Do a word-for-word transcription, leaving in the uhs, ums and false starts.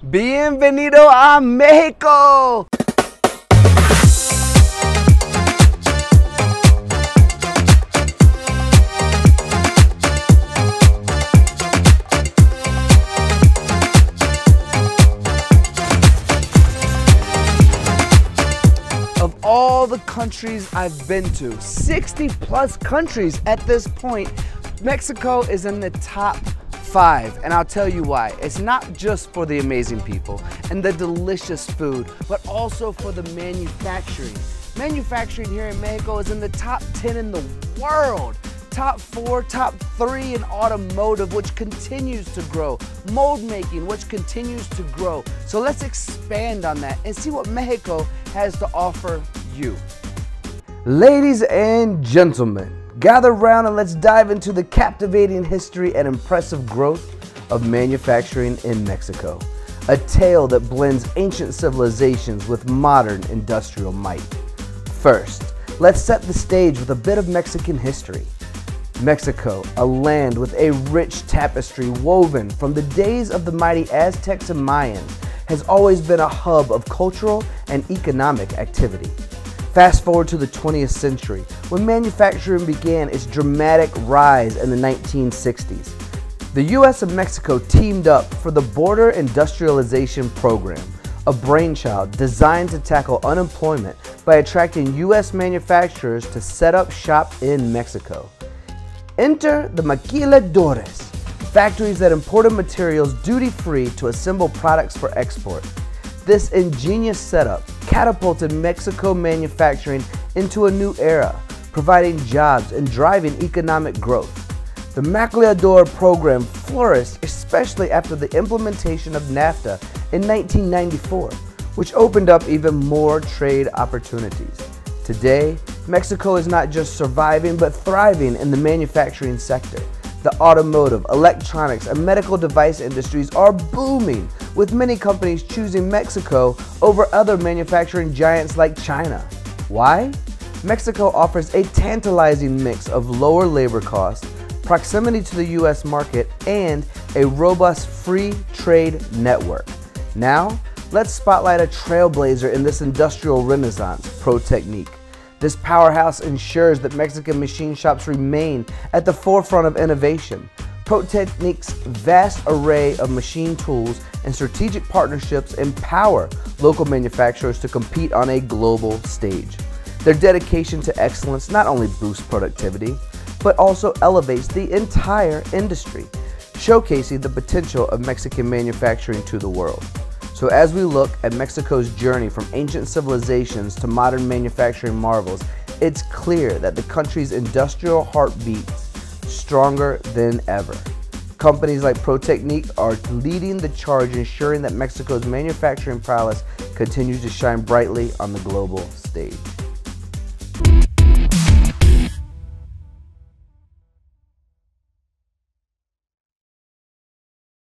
¡Bienvenido a México! Of all the countries I've been to, sixty plus countries at this point, Mexico is in the top five, and I'll tell you why. It's not just for the amazing people and the delicious food, but also for the manufacturing. Manufacturing here in Mexico is in the top ten in the world. Top four, top three in automotive, which continues to grow. Mold making, which continues to grow. So let's expand on that and see what Mexico has to offer you. Ladies and gentlemen, gather round and let's dive into the captivating history and impressive growth of manufacturing in Mexico. A tale that blends ancient civilizations with modern industrial might. First, let's set the stage with a bit of Mexican history. Mexico, a land with a rich tapestry woven from the days of the mighty Aztecs and Mayans, has always been a hub of cultural and economic activity. Fast forward to the twentieth century, when manufacturing began its dramatic rise in the nineteen sixties. The U S and Mexico teamed up for the Border Industrialization Program, a brainchild designed to tackle unemployment by attracting U S manufacturers to set up shop in Mexico. Enter the maquiladoras, factories that imported materials duty-free to assemble products for export. This ingenious setup catapulted Mexico manufacturing into a new era, providing jobs and driving economic growth. The maquiladora program flourished especially after the implementation of NAFTA in nineteen ninety-four, which opened up even more trade opportunities. Today, Mexico is not just surviving but thriving in the manufacturing sector. The automotive, electronics, and medical device industries are booming, with many companies choosing Mexico over other manufacturing giants like China. Why? Mexico offers a tantalizing mix of lower labor costs, proximity to the U S market, and a robust free trade network. Now, let's spotlight a trailblazer in this industrial renaissance, Protecnic. This powerhouse ensures that Mexican machine shops remain at the forefront of innovation. Protecnic's vast array of machine tools and strategic partnerships empower local manufacturers to compete on a global stage. Their dedication to excellence not only boosts productivity, but also elevates the entire industry, showcasing the potential of Mexican manufacturing to the world. So as we look at Mexico's journey from ancient civilizations to modern manufacturing marvels, it's clear that the country's industrial heartbeats stronger than ever. Companies like Protecnic are leading the charge, ensuring that Mexico's manufacturing prowess continues to shine brightly on the global stage.